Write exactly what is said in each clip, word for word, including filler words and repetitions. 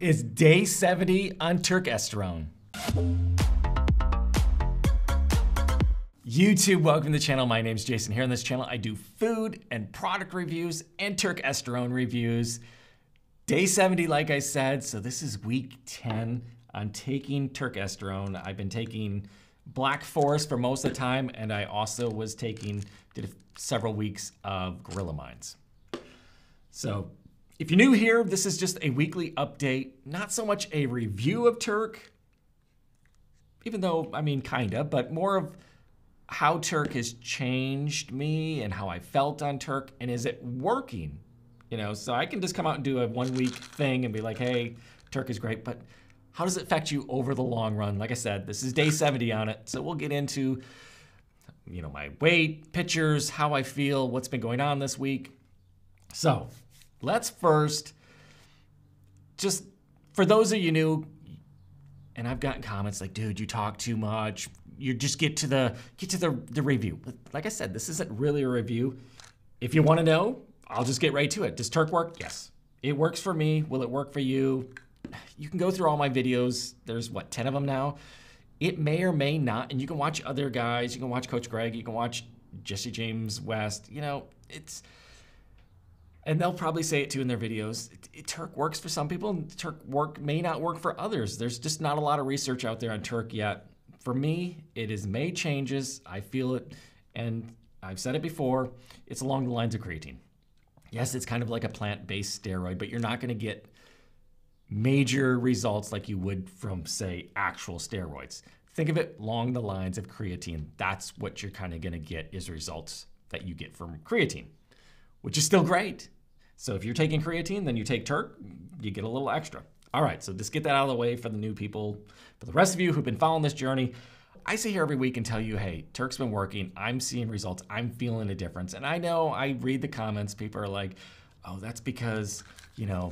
is day seventy on Turkesterone. YouTube, welcome to the channel. My name's Jason. Here on this channel, I do food and product reviews and Turkesterone reviews. Day seventy, like I said, so this is week ten. I'm taking Turkesterone. I've been taking Black Forest for most of the time, and I also was taking did several weeks of Gorilla Mines. So if you're new here, this is just a weekly update, not so much a review of Turk, even though, I mean, kind of, but more of how Turk has changed me and how I felt on Turk, and is it working? You know, so I can just come out and do a one-week thing and be like, hey, Turk is great, but how does it affect you over the long run? Like I said, this is day seventy on it, so we'll get into, you know, my weight, pictures, how I feel, what's been going on this week. So let's first, just for those of you new, and I've gotten comments like, dude, you talk too much, you just get to the get to the, the review. But like I said, this isn't really a review. If you want to know, I'll just get right to it. Does Turk work? Yes. It works for me. Will it work for you? You can go through all my videos. There's what, ten of them now? It may or may not, and you can watch other guys. You can watch Coach Greg. You can watch Jesse James West. You know, it's, and they'll probably say it too in their videos. It, it, Turk works for some people, and Turk work may not work for others. There's just not a lot of research out there on Turk yet. For me, it has made changes. I feel it, and I've said it before. It's along the lines of creatine. Yes, it's kind of like a plant-based steroid, but you're not going to get major results like you would from, say, actual steroids. Think of it along the lines of creatine. That's what you're kind of going to get, is results that you get from creatine, which is still great. So if you're taking creatine, then you take Turk, you get a little extra. All right, so just get that out of the way for the new people. For the rest of you who've been following this journey, I sit here every week and tell you, hey, Turk's been working, I'm seeing results, I'm feeling a difference. And I know, I read the comments, people are like, oh, that's because, you know,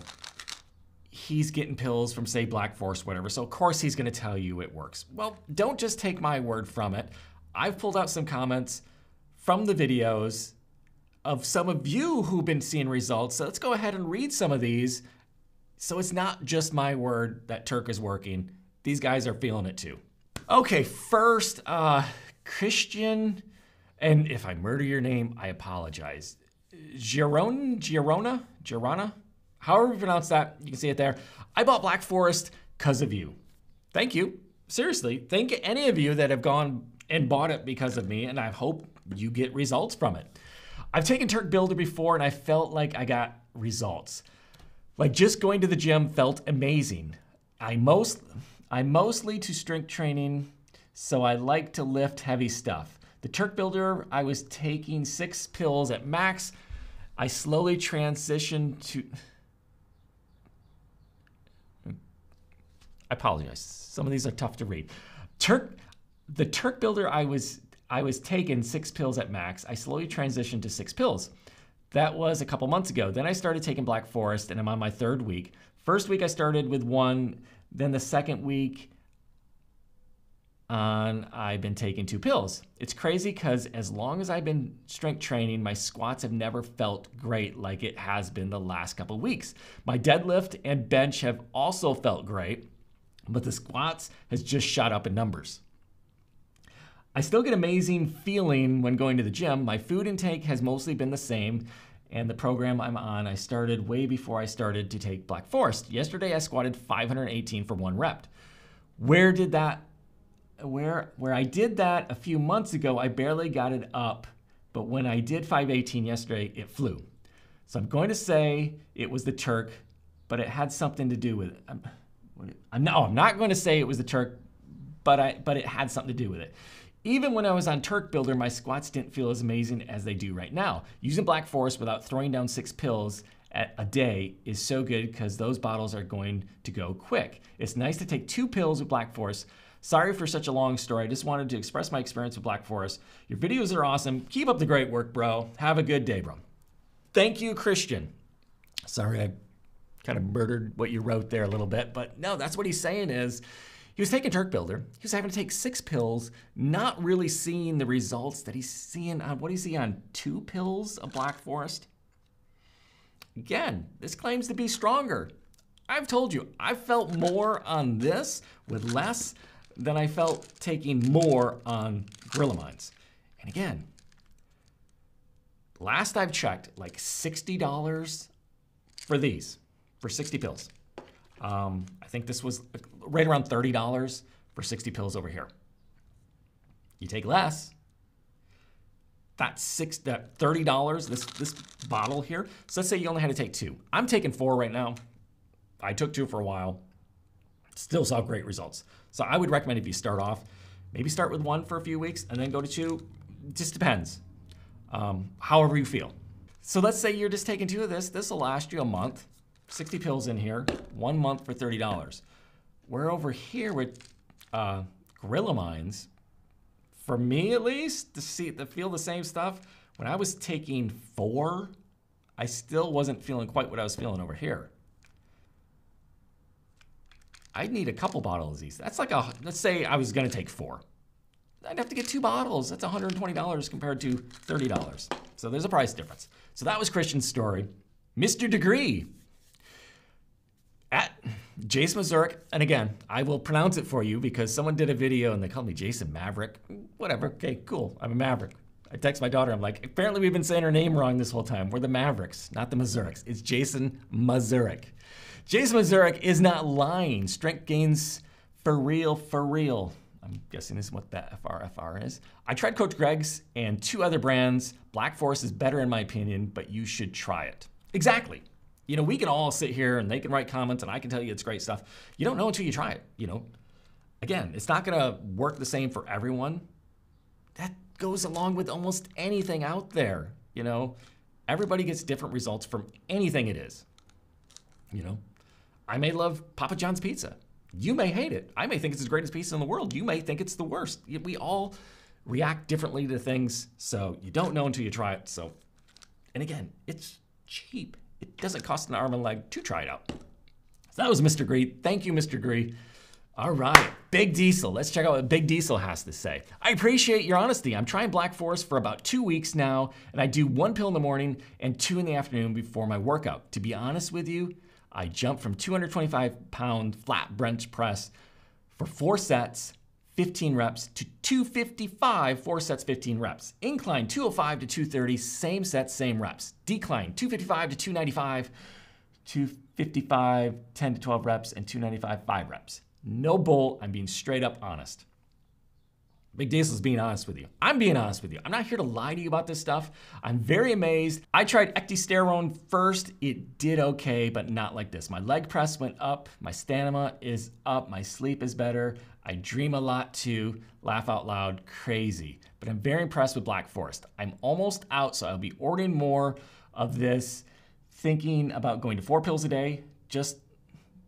he's getting pills from, say, Black Forest, whatever, so of course he's gonna tell you it works. Well, don't just take my word from it. I've pulled out some comments from the videos of some of you who've been seeing results, so let's go ahead and read some of these. So it's not just my word that Turk is working. These guys are feeling it too. Okay, first, uh, Christian, and if I murder your name, I apologize. Giron, Girona, Girona? However you pronounce that, you can see it there. I bought Black Forest because of you. Thank you. Seriously, thank any of you that have gone and bought it because of me, and I hope you get results from it. I've taken Turk Builder before, and I felt like I got results. Like just going to the gym felt amazing. I most, I mostly do strength training, so I like to lift heavy stuff. The Turk Builder, I was taking six pills at max. I slowly transitioned to... I apologize, some of these are tough to read. Turk, the Turk Builder, I was I was taking six pills at max. I slowly transitioned to six pills. That was a couple months ago. Then I started taking Black Forest, and I'm on my third week. First week I started with one, then the second week on I've been taking two pills. It's crazy because as long as I've been strength training, my squats have never felt great like it has been the last couple weeks. My deadlift and bench have also felt great, but the squats has just shot up in numbers. I still get amazing feeling when going to the gym. My food intake has mostly been the same, and the program I'm on, I started way before I started to take Black Forest. Yesterday I squatted five hundred eighteen for one rep. Where did that, where, where I did that a few months ago, I barely got it up, but when I did five eighteen yesterday, it flew. So I'm going to say it was the Turk, but it had something to do with it. I'm, I'm no, I'm not going to say it was the Turk, but I but it had something to do with it. Even when I was on Turk Builder, my squats didn't feel as amazing as they do right now. Using Black Forest without throwing down six pills at a day is so good because those bottles are going to go quick. It's nice to take two pills with Black Forest. Sorry for such a long story. I just wanted to express my experience with Black Forest. Your videos are awesome. Keep up the great work, bro. Have a good day, bro. Thank you, Christian. Sorry, I kind of murdered what you wrote there a little bit, but no, that's what he's saying is he was taking Turk Builder, he was having to take six pills, not really seeing the results that he's seeing on, what is he on, two pills of Black Forest? Again, this claims to be stronger. I've told you, I felt more on this with less than I felt taking more on Gorilla Mines. And again, last I've checked, like sixty dollars for these, for sixty pills. Um, I think this was right around thirty dollars for sixty pills over here. You take less, that's six, that thirty dollars, this, this bottle here. So let's say you only had to take two. I'm taking four right now. I took two for a while, still saw great results. So I would recommend if you start off, maybe start with one for a few weeks and then go to two, just depends, um, however you feel. So let's say you're just taking two of this, this will last you a month, sixty pills in here, one month for thirty dollars. We're over here with uh, Gorilla Mines, for me at least, to, see, to feel the same stuff, when I was taking four, I still wasn't feeling quite what I was feeling over here. I'd need a couple bottles of these. That's like a, let's say I was gonna take four. I'd have to get two bottles. That's one hundred twenty dollars compared to thirty dollars. So there's a price difference. So that was Christian's story. Mister Degree, at Jason Mazurek, and again, I will pronounce it for you because someone did a video and they called me Jason Maverick. Whatever, okay, cool, I'm a Maverick. I text my daughter, I'm like, apparently we've been saying her name wrong this whole time. We're the Mavericks, not the Mazureks. It's Jason Mazurek. Jason Mazurek is not lying. Strength gains for real, for real. I'm guessing this is what that F R F R is. I tried Coach Greg's and two other brands. Black Forest is better in my opinion, but you should try it. Exactly. You know, we can all sit here and they can write comments and I can tell you it's great stuff. You don't know until you try it, you know. Again, it's not gonna work the same for everyone. That goes along with almost anything out there, you know. Everybody gets different results from anything it is, you know. I may love Papa John's pizza. You may hate it. I may think it's the greatest pizza in the world. You may think it's the worst. We all react differently to things, so you don't know until you try it. So, and again, it's cheap. It doesn't cost an arm and leg to try it out. So that was Mister Gree. Thank you, Mister Gree. All right, Big Diesel. Let's check out what Big Diesel has to say. I appreciate your honesty. I'm trying Black Forest for about two weeks now, and I do one pill in the morning and two in the afternoon before my workout. To be honest with you, I jumped from two hundred twenty-five pound flat bench press for four sets, fifteen reps to two fifty-five, four sets, fifteen reps. Incline two oh five to two thirty, same sets, same reps. Decline two fifty-five to two ninety-five, two fifty-five, ten to twelve reps, and two ninety-five, five reps. No bull, I'm being straight up honest. Big Diesel's being honest with you. I'm being honest with you. I'm not here to lie to you about this stuff. I'm very amazed. I tried ectosterone first. It did okay, but not like this. My leg press went up. My stamina is up. My sleep is better. I dream a lot too. Laugh out loud, crazy. But I'm very impressed with Black Forest. I'm almost out, so I'll be ordering more of this, thinking about going to four pills a day, just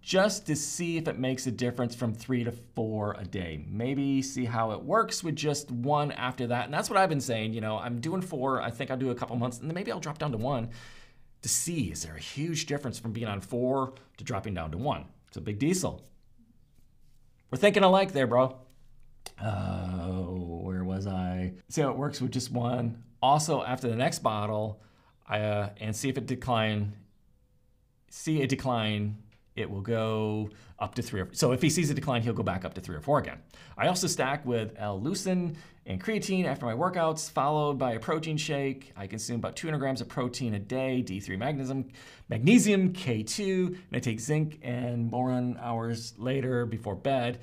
just to see if it makes a difference from three to four a day. Maybe see how it works with just one after that. And that's what I've been saying, you know, I'm doing four, I think I'll do a couple months, and then maybe I'll drop down to one to see, is there a huge difference from being on four to dropping down to one? So Big Diesel, we're thinking alike there, bro. Uh, where was I? See how it works with just one. Also, after the next bottle, I, uh, and see if it decline, see a decline, it will go up to three or four. So if he sees a decline, he'll go back up to three or four again. I also stack with L-leucine and creatine after my workouts, followed by a protein shake. I consume about two hundred grams of protein a day, D three magnesium, magnesium K two, and I take zinc and boron hours later before bed,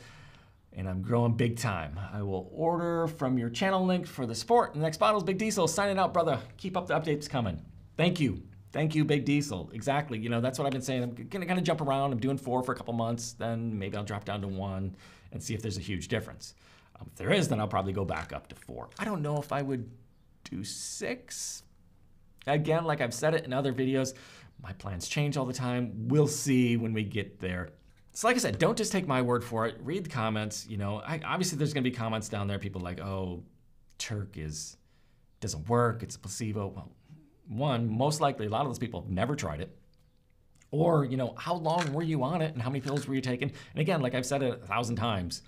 and I'm growing big time. I will order from your channel link for the support. And the next bottle's Big Diesel. Signing out, brother. Keep up the updates coming. Thank you. Thank you, Big Diesel. Exactly, you know, that's what I've been saying. I'm gonna kind of jump around. I'm doing four for a couple months, then maybe I'll drop down to one and see if there's a huge difference. Um, if there is, then I'll probably go back up to four. I don't know if I would do six. Again, like I've said it in other videos, my plans change all the time. We'll see when we get there. So like I said, don't just take my word for it. Read the comments, you know. I, obviously there's gonna be comments down there, people like, oh, Turk is, doesn't work, it's a placebo. Well, one, most likely a lot of those people have never tried it. Or, you know, how long were you on it and how many pills were you taking? And again, like I've said it a thousand times,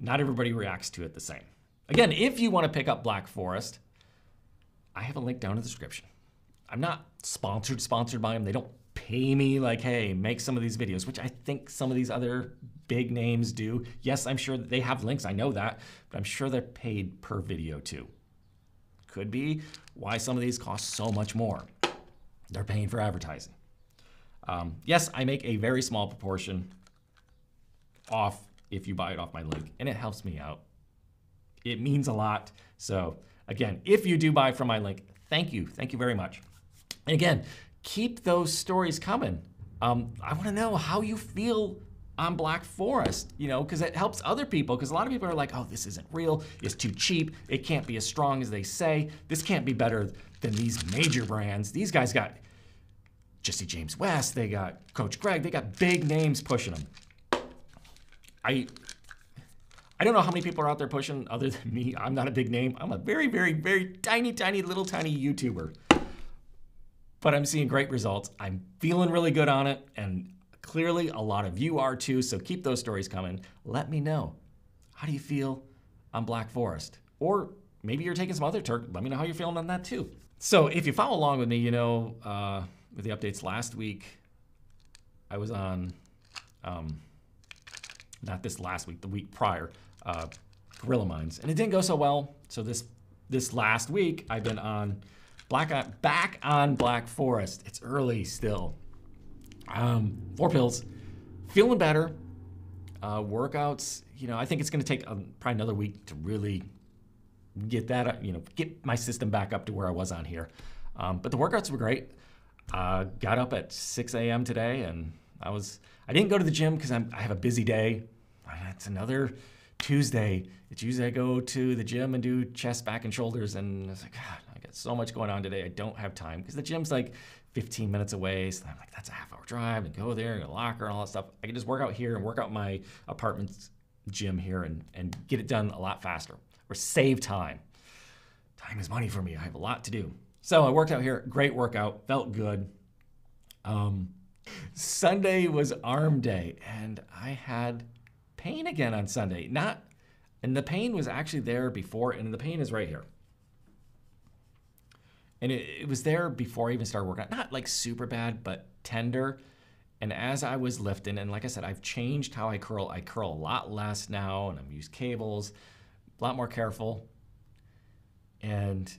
not everybody reacts to it the same. Again, if you want to pick up Black Forest, I have a link down in the description. I'm not sponsored, sponsored by them. They don't pay me like, hey, make some of these videos, which I think some of these other big names do. Yes, I'm sure that they have links, I know that, but I'm sure they're paid per video too. Could be why some of these cost so much more. They're paying for advertising. Um, yes, I make a very small proportion off if you buy it off my link, and it helps me out. It means a lot. So again, if you do buy from my link, thank you. Thank you very much. And again, keep those stories coming. Um, I want to know how you feel on Black Forest, you know, because it helps other people, because a lot of people are like, oh, this isn't real, it's too cheap, it can't be as strong as they say, this can't be better than these major brands. These guys got Jesse James West, they got Coach Greg, they got big names pushing them. I, I don't know how many people are out there pushing other than me. I'm not a big name. I'm a very, very, very tiny, tiny, little tiny YouTuber. But I'm seeing great results. I'm feeling really good on it, and clearly a lot of you are too, so keep those stories coming. Let me know, how do you feel on Black Forest? Or maybe you're taking some other turkey. Let me know how you're feeling on that too. So if you follow along with me, you know, uh, with the updates last week, I was on, um, not this last week, the week prior, uh, Gorilla Mines, and it didn't go so well. So this this last week, I've been on black on, back on Black Forest. It's early still. Um, four pills, feeling better. Uh, workouts, you know, I think it's going to take um, probably another week to really get that, you know, get my system back up to where I was on here. Um, but the workouts were great. Uh, got up at six A M today, and I was, I didn't go to the gym because I have a busy day. It's another Tuesday. It's usually I go to the gym and do chest, back, and shoulders, and I was like, God, I got so much going on today. I don't have time because the gym's like fifteen minutes away, so I'm like, that's a half hour drive, and go there and a locker and all that stuff. I can just work out here and work out my apartment's gym here and, and get it done a lot faster, or save time. Time is money for me, I have a lot to do. So I worked out here, great workout, felt good. Um, Sunday was arm day, and I had pain again on Sunday. Not, and the pain was actually there before, and the pain is right here. And it, it was there before I even started working out. Not like super bad, but tender. And as I was lifting, and like I said, I've changed how I curl. I curl a lot less now, and I'm using cables, a lot more careful. And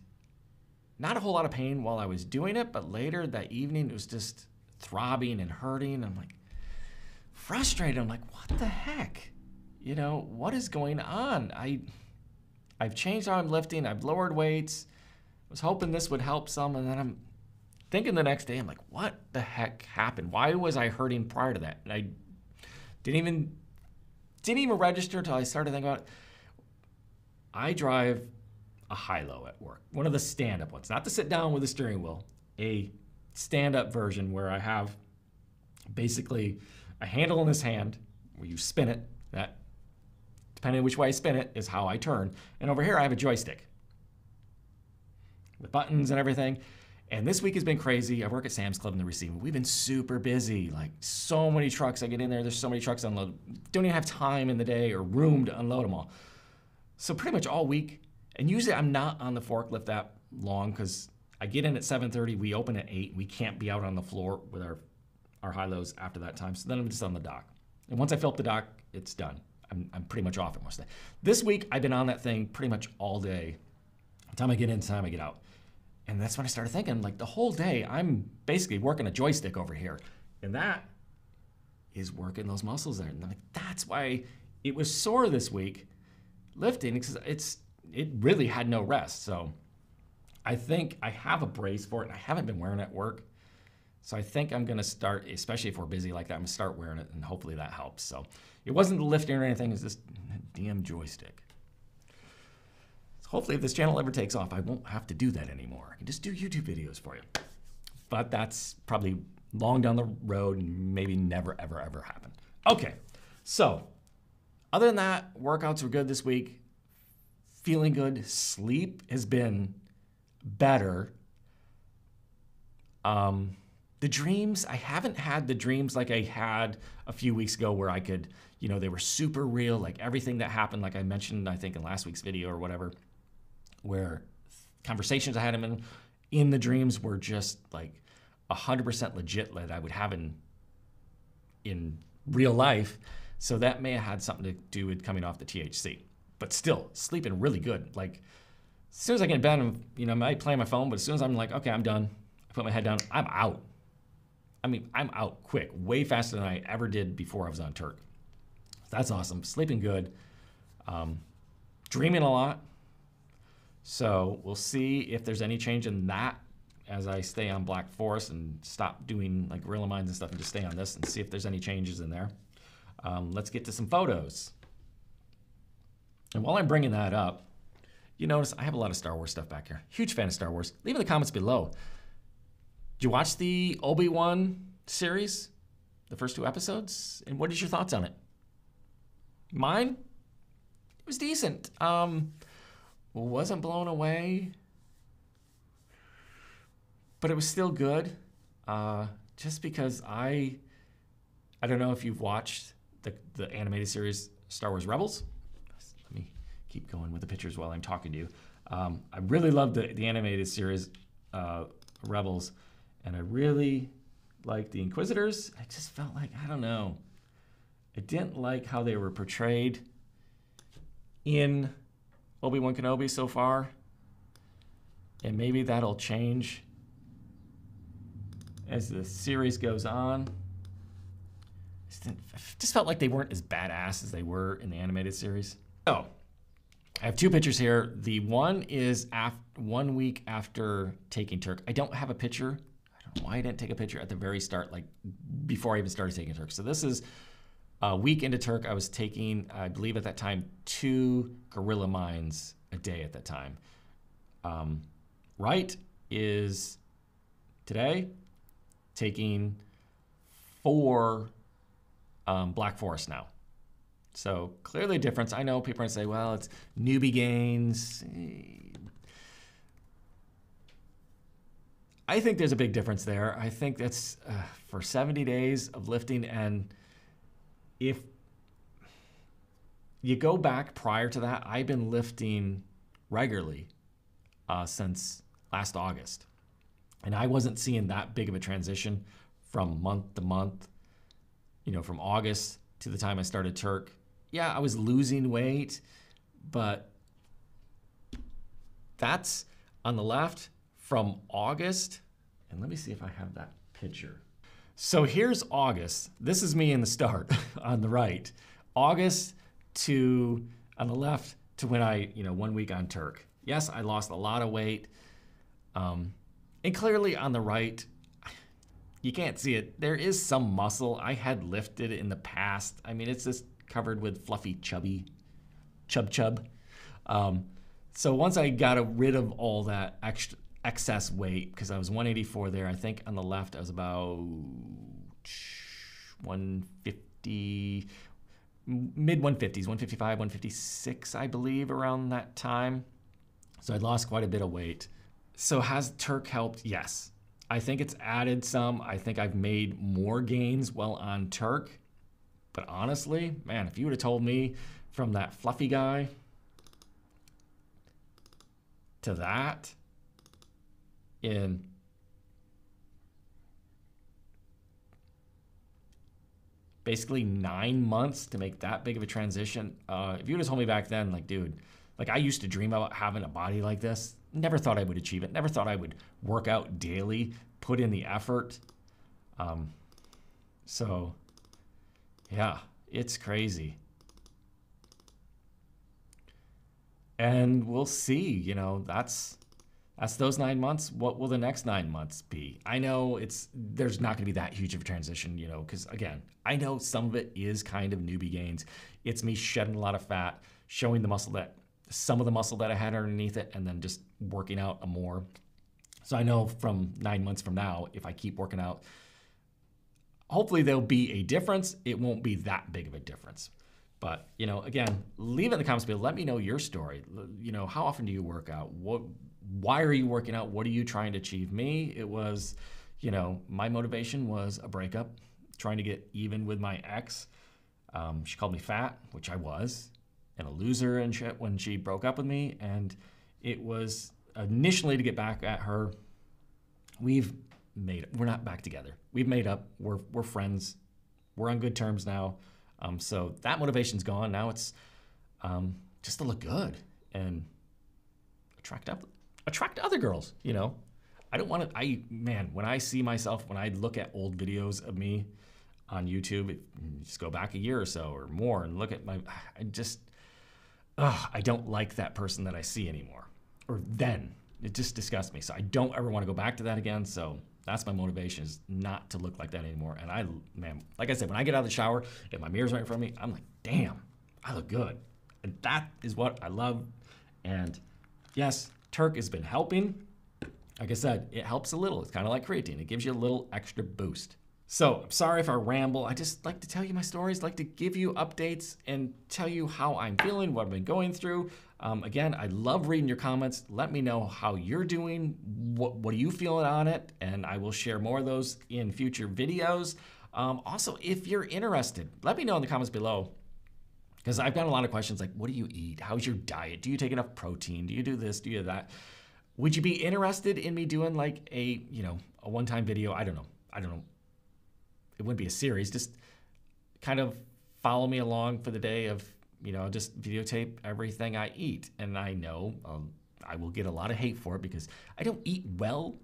not a whole lot of pain while I was doing it, but later that evening, it was just throbbing and hurting. I'm like frustrated. I'm like, what the heck? You know, what is going on? I, I've changed how I'm lifting. I've lowered weights. I was hoping this would help some, and then I'm thinking the next day, I'm like, what the heck happened? Why was I hurting prior to that? And I didn't even didn't even register until I started thinking about it. I drive a high-low at work, one of the stand-up ones, not the sit-down with the steering wheel, a stand-up version where I have basically a handle in this hand where you spin it. That, depending on which way I spin it, is how I turn. And over here, I have a joystick with buttons and everything. And this week has been crazy. I work at Sam's Club in the receiving. We've been super busy, like so many trucks. I get in there, there's so many trucks to unload. Don't even have time in the day or room to unload them all. So pretty much all week, and usually I'm not on the forklift that long because I get in at seven thirty, we open at eight, we can't be out on the floor with our, our high-lows after that time, so then I'm just on the dock. And once I fill up the dock, it's done. I'm, I'm pretty much off it most of the day. This week, I've been on that thing pretty much all day. The time I get in, the time I get out. And that's when I started thinking, like the whole day, I'm basically working a joystick over here. And that is working those muscles there. And I'm like, that's why it was sore this week, lifting, because it's, it really had no rest. So I think I have a brace for it, and I haven't been wearing it at work. So I think I'm gonna start, especially if we're busy like that, I'm gonna start wearing it, and hopefully that helps. So it wasn't the lifting or anything, it was this damn joystick. Hopefully if this channel ever takes off, I won't have to do that anymore. I can just do YouTube videos for you. But that's probably long down the road and maybe never, ever, ever happen. Okay, so other than that, workouts were good this week. Feeling good. Sleep has been better. Um, the dreams, I haven't had the dreams like I had a few weeks ago where I could, you know, they were super real, like everything that happened, like I mentioned, I think in last week's video or whatever, where conversations I had in, in the dreams were just like one hundred percent legit lead I would have in in real life. So that may have had something to do with coming off the T H C. But still, sleeping really good. Like, as soon as I get in bed, I'm, you know, I might play on my phone, but as soon as I'm like, okay, I'm done, I put my head down, I'm out. I mean, I'm out quick, way faster than I ever did before I was on Turk. So that's awesome. Sleeping good. Um, dreaming a lot. So we'll see if there's any change in that as I stay on Black Forest and stop doing like Gorilla Mines and stuff and just stay on this and see if there's any changes in there. Um, let's get to some photos. And while I'm bringing that up, you notice I have a lot of Star Wars stuff back here. Huge fan of Star Wars. Leave in the comments below. Did you watch the Obi-Wan series, the first two episodes? And what is your thoughts on it? Mine? It was decent. Um, wasn't blown away, but it was still good. Uh, just because I, I don't know if you've watched the, the animated series Star Wars Rebels. Let me keep going with the pictures while I'm talking to you. Um, I really loved the, the animated series uh, Rebels, and I really liked the Inquisitors. I just felt like, I don't know, I didn't like how they were portrayed in Obi-Wan Kenobi so far, and maybe that'll change as the series goes on. I just felt like they weren't as badass as they were in the animated series. So, I have two pictures here. The one is after, one week after taking Turk. I don't have a picture. I don't know why I didn't take a picture at the very start, like before I even started taking Turk. So this is a week into Turk. I was taking, I believe at that time, two Gorilla Mines a day at that time. Um, right is today, taking four um, Black Forest now. So clearly a difference. I know people are gonna say, well, it's newbie gains. I think there's a big difference there. I think that's uh, for seventy days of lifting, and if you go back prior to that, I've been lifting regularly uh, since last August. And I wasn't seeing that big of a transition from month to month, you know, from August to the time I started Turk. Yeah, I was losing weight, but that's on the left from August. And let me see if I have that picture. So here's August. This is me in the start on the right. August to on the left to when I, you know, one week on Turk. Yes, I lost a lot of weight. Um, and clearly on the right, you can't see it. There is some muscle. I had lifted in the past. I mean, it's just covered with fluffy, chubby, chub chub. Um, so once I got rid of all that extra excess weight, because I was one eighty-four there, I think on the left I was about one fifty, mid one fifties, one fifty-five, one fifty-six, I believe, around that time. So I lost quite a bit of weight. So has Turk helped? Yes. I think it's added some. I think I've made more gains while on Turk. But honestly, man, if you would have told me from that fluffy guy to that in basically nine months to make that big of a transition, uh, if you would have told me back then, like, dude, like I used to dream about having a body like this. Never thought I would achieve it. Never thought I would work out daily, put in the effort. Um, so, yeah, it's crazy. And we'll see, you know, that's that's those nine months. What will the next nine months be? I know it's there's not going to be that huge of a transition, you know, because, again, I know some of it is kind of newbie gains. It's me shedding a lot of fat, showing the muscle that some of the muscle that I had underneath it, and then just working out a more. So I know from nine months from now, if I keep working out, hopefully there'll be a difference. It won't be that big of a difference. But, you know, again, leave it in the comments below. Let me know your story. You know, how often do you work out? What, why are you working out? What are you trying to achieve? Me, it was, you know, my motivation was a breakup, trying to get even with my ex. Um, she called me fat, which I was, and a loser and shit when she broke up with me. And it was initially to get back at her. We've made we're not back together. We've made up. We're we're friends. We're on good terms now. Um, so that motivation's gone. Now it's um, just to look good and attract up, attract other girls. You know, I don't want to. I man, when I see myself, when I look at old videos of me on YouTube, it, just go back a year or so or more and look at my. I just, ugh, I don't like that person that I see anymore. Or then it just disgusts me. So I don't ever want to go back to that again. So that's my motivation, is not to look like that anymore. And I, man, like I said, when I get out of the shower and my mirror's right in front of me, I'm like, damn, I look good. And that is what I love. And yes, Turk has been helping. Like I said, it helps a little. It's kind of like creatine. It gives you a little extra boost. So I'm sorry if I ramble. I just like to tell you my stories, like to give you updates and tell you how I'm feeling, what I've been going through. Um, again, I love reading your comments. Let me know how you're doing. What, what are you feeling on it? And I will share more of those in future videos. Um, also, if you're interested, let me know in the comments below, because I've got a lot of questions like, what do you eat? How's your diet? Do you take enough protein? Do you do this? Do you do that? Would you be interested in me doing like a, you know, a one-time video? I don't know. I don't know. It wouldn't be a series, just kind of follow me along for the day of, you know, just videotape everything I eat. And I know um, I will get a lot of hate for it because I don't eat well.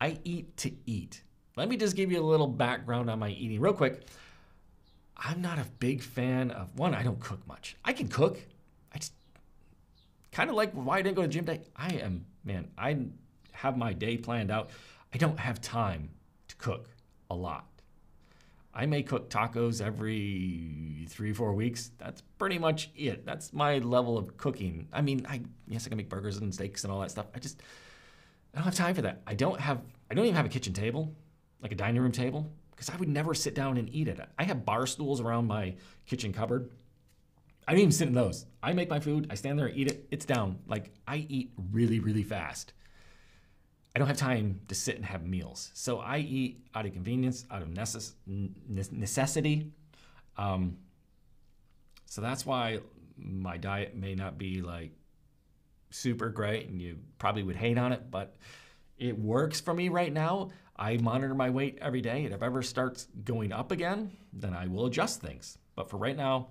I eat to eat. Let me just give you a little background on my eating real quick. I'm not a big fan of, one, I don't cook much. I can cook. I just kind of like why I didn't go to the gym day. I am, man, I have my day planned out. I don't have time to cook a lot. I may cook tacos every three, four weeks. That's pretty much it. That's my level of cooking. I mean, I yes, I can make burgers and steaks and all that stuff. I just, I don't have time for that. I don't have, I don't even have a kitchen table, like a dining room table, because I would never sit down and eat it. I have bar stools around my kitchen cupboard. I don't even sit in those. I make my food, I stand there and eat it, it's down. Like, I eat really, really fast. I don't have time to sit and have meals. So I eat out of convenience, out of necess necessity. Um, so that's why my diet may not be like super great and you probably would hate on it, but it works for me right now. I monitor my weight every day, and if ever starts going up again, then I will adjust things. But for right now,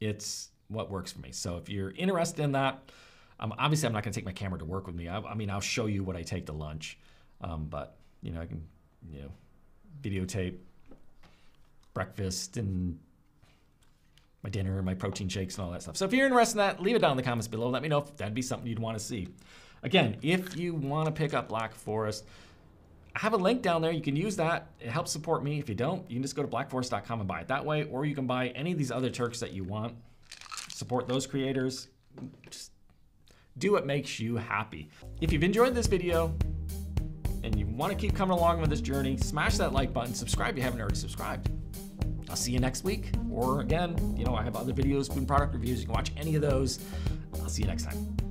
it's what works for me. So if you're interested in that, Um, obviously, I'm not going to take my camera to work with me. I, I mean, I'll show you what I take to lunch, um, but you know, I can, you know, videotape breakfast and my dinner and my protein shakes and all that stuff. So if you're interested in that, leave it down in the comments below. Let me know if that'd be something you'd want to see. Again, if you want to pick up Black Forest, I have a link down there. You can use that. It helps support me. If you don't, you can just go to black forest dot com and buy it that way, or you can buy any of these other Turks that you want. Support those creators. Just do what makes you happy. If you've enjoyed this video and you want to keep coming along with this journey, smash that like button, subscribe if you haven't already subscribed. I'll see you next week. Or again, you know, I have other videos, food and product reviews. You can watch any of those. I'll see you next time.